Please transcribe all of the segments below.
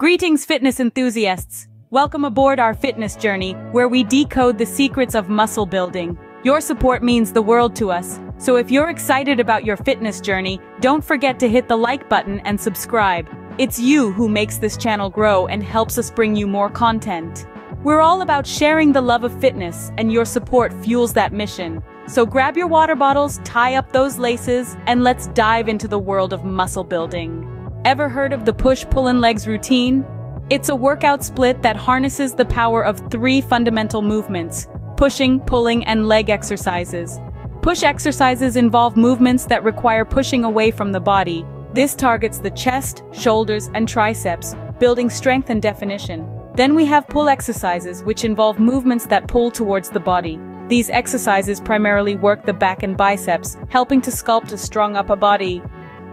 Greetings, fitness enthusiasts. Welcome aboard our fitness journey, where we decode the secrets of muscle building. Your support means the world to us, so if you're excited about your fitness journey, don't forget to hit the like button and subscribe. It's you who makes this channel grow and helps us bring you more content. We're all about sharing the love of fitness, and your support fuels that mission. So grab your water bottles, tie up those laces, and let's dive into the world of muscle building. Ever heard of the push-pull-and-legs routine? It's a workout split that harnesses the power of three fundamental movements: pushing, pulling, and leg exercises. Push exercises involve movements that require pushing away from the body. This targets the chest, shoulders, and triceps, building strength and definition. Then we have pull exercises, which involve movements that pull towards the body. These exercises primarily work the back and biceps, helping to sculpt a strong upper body.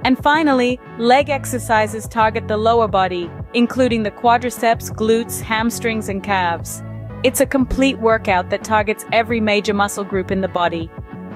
And finally, leg exercises target the lower body, including the quadriceps, glutes, hamstrings, and calves. It's a complete workout that targets every major muscle group in the body.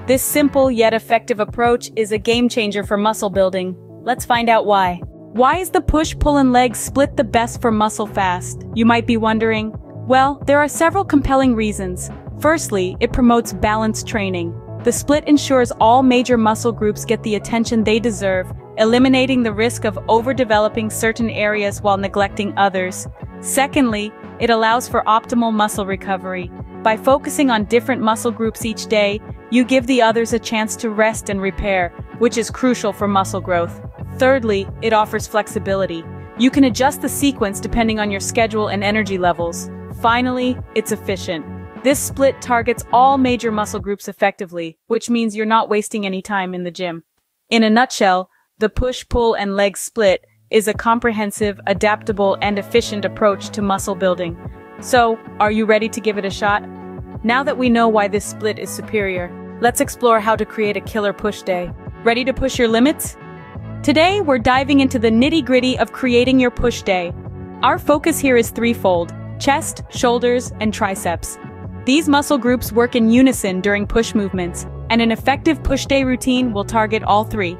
This simple yet effective approach is a game changer for muscle building. Let's find out why. Why is the push, pull, and leg split the best for muscle fast? You might be wondering. Well, there are several compelling reasons. Firstly, it promotes balanced training. The split ensures all major muscle groups get the attention they deserve, eliminating the risk of overdeveloping certain areas while neglecting others. Secondly, it allows for optimal muscle recovery. By focusing on different muscle groups each day, you give the others a chance to rest and repair, which is crucial for muscle growth. Thirdly, it offers flexibility. You can adjust the sequence depending on your schedule and energy levels. Finally, it's efficient. This split targets all major muscle groups effectively, which means you're not wasting any time in the gym. In a nutshell, the push, pull, and leg split is a comprehensive, adaptable, and efficient approach to muscle building. So, are you ready to give it a shot? Now that we know why this split is superior, let's explore how to create a killer push day. Ready to push your limits? Today, we're diving into the nitty-gritty of creating your push day. Our focus here is threefold: chest, shoulders, and triceps. These muscle groups work in unison during push movements, and an effective push day routine will target all three.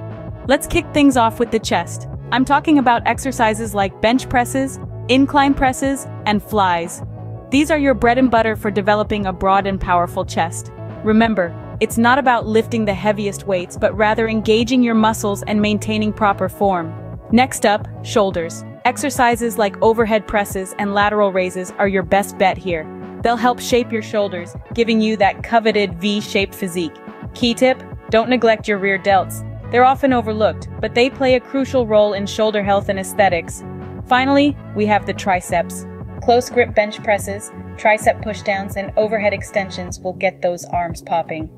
Let's kick things off with the chest. I'm talking about exercises like bench presses, incline presses, and flies. These are your bread and butter for developing a broad and powerful chest. Remember, it's not about lifting the heaviest weights, but rather engaging your muscles and maintaining proper form. Next up, shoulders. Exercises like overhead presses and lateral raises are your best bet here. They'll help shape your shoulders, giving you that coveted V-shaped physique. Key tip: don't neglect your rear delts. They're often overlooked, but they play a crucial role in shoulder health and aesthetics. Finally, we have the triceps. Close grip bench presses, tricep pushdowns, and overhead extensions will get those arms popping.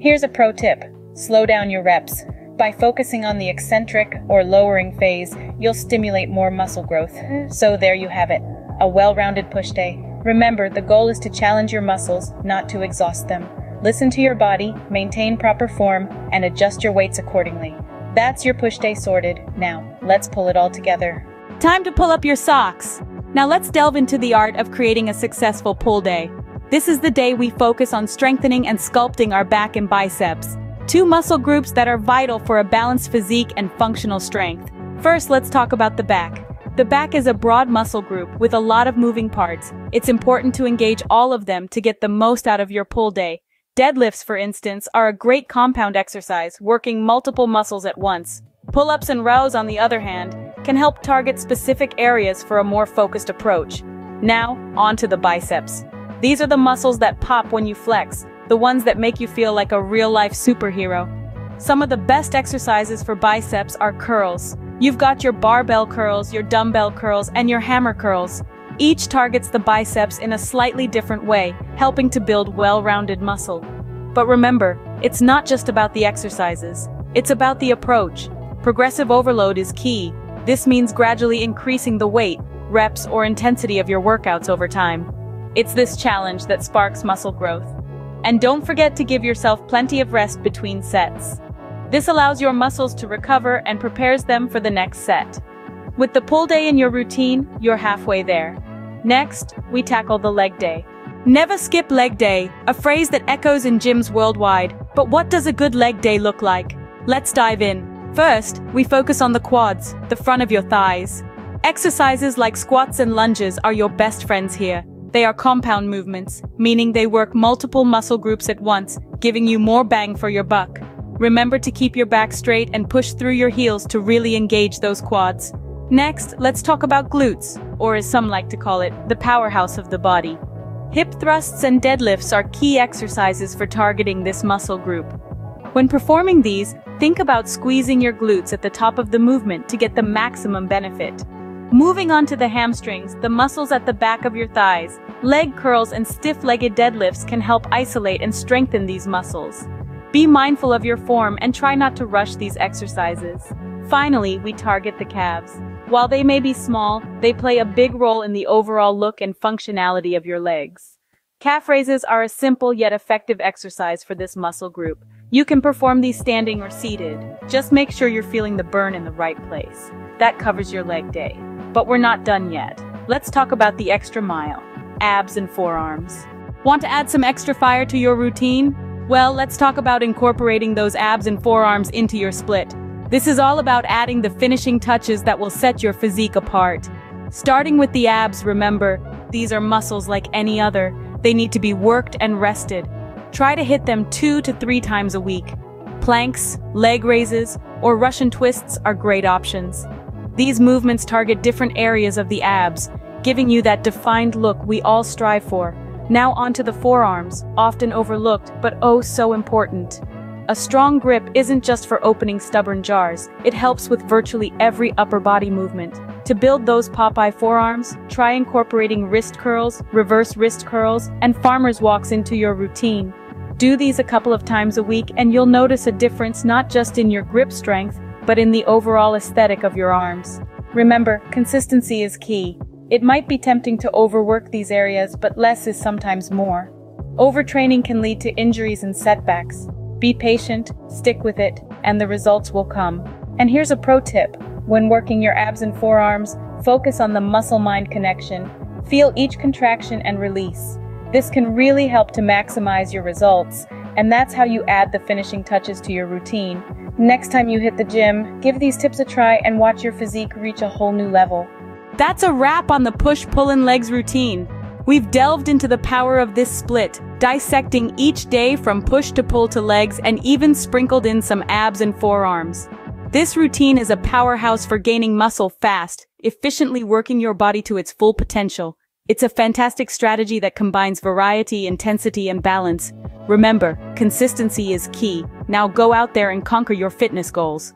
Here's a pro tip: slow down your reps. By focusing on the eccentric or lowering phase, you'll stimulate more muscle growth. So there you have it, a well-rounded push day. Remember, the goal is to challenge your muscles, not to exhaust them. Listen to your body, maintain proper form, and adjust your weights accordingly. That's your push day sorted. Now, let's pull it all together. Time to pull up your socks. Now let's delve into the art of creating a successful pull day. This is the day we focus on strengthening and sculpting our back and biceps, two muscle groups that are vital for a balanced physique and functional strength. First, let's talk about the back. The back is a broad muscle group with a lot of moving parts. It's important to engage all of them to get the most out of your pull day. Deadlifts, for instance, are a great compound exercise, working multiple muscles at once. Pull-ups and rows, on the other hand, can help target specific areas for a more focused approach. Now, on to the biceps. These are the muscles that pop when you flex, the ones that make you feel like a real-life superhero. Some of the best exercises for biceps are curls. You've got your barbell curls, your dumbbell curls, and your hammer curls. Each targets the biceps in a slightly different way, helping to build well-rounded muscle. But remember, it's not just about the exercises. It's about the approach. Progressive overload is key. This means gradually increasing the weight, reps, or intensity of your workouts over time. It's this challenge that sparks muscle growth. And don't forget to give yourself plenty of rest between sets. This allows your muscles to recover and prepares them for the next set. With the pull day in your routine, you're halfway there. Next, we tackle the leg day. Never skip leg day, a phrase that echoes in gyms worldwide. But what does a good leg day look like? Let's dive in. First, we focus on the quads, the front of your thighs. Exercises like squats and lunges are your best friends here. They are compound movements, meaning they work multiple muscle groups at once, giving you more bang for your buck. Remember to keep your back straight and push through your heels to really engage those quads. Next, let's talk about glutes, or as some like to call it, the powerhouse of the body. Hip thrusts and deadlifts are key exercises for targeting this muscle group. When performing these, think about squeezing your glutes at the top of the movement to get the maximum benefit. Moving on to the hamstrings, the muscles at the back of your thighs, leg curls and stiff-legged deadlifts can help isolate and strengthen these muscles. Be mindful of your form and try not to rush these exercises. Finally, we target the calves. While they may be small, they play a big role in the overall look and functionality of your legs. Calf raises are a simple yet effective exercise for this muscle group. You can perform these standing or seated. Just make sure you're feeling the burn in the right place. That covers your leg day. But we're not done yet. Let's talk about the extra mile, abs and forearms. Want to add some extra fire to your routine? Well, let's talk about incorporating those abs and forearms into your split. This is all about adding the finishing touches that will set your physique apart. Starting with the abs, remember, these are muscles like any other. They need to be worked and rested. Try to hit them 2 to 3 times a week. Planks, leg raises, or Russian twists are great options. These movements target different areas of the abs, giving you that defined look we all strive for. Now onto the forearms, often overlooked, but oh so important. A strong grip isn't just for opening stubborn jars, it helps with virtually every upper body movement. To build those Popeye forearms, try incorporating wrist curls, reverse wrist curls, and farmer's walks into your routine. Do these a couple of times a week and you'll notice a difference not just in your grip strength, but in the overall aesthetic of your arms. Remember, consistency is key. It might be tempting to overwork these areas, but less is sometimes more. Overtraining can lead to injuries and setbacks. Be patient, stick with it, and the results will come. And here's a pro tip. When working your abs and forearms, focus on the muscle-mind connection. Feel each contraction and release. This can really help to maximize your results, and that's how you add the finishing touches to your routine. Next time you hit the gym, give these tips a try and watch your physique reach a whole new level. That's a wrap on the push, pull, and legs routine. We've delved into the power of this split, dissecting each day from push to pull to legs and even sprinkled in some abs and forearms. This routine is a powerhouse for gaining muscle fast, efficiently working your body to its full potential. It's a fantastic strategy that combines variety, intensity, and balance. Remember, consistency is key. Now go out there and conquer your fitness goals.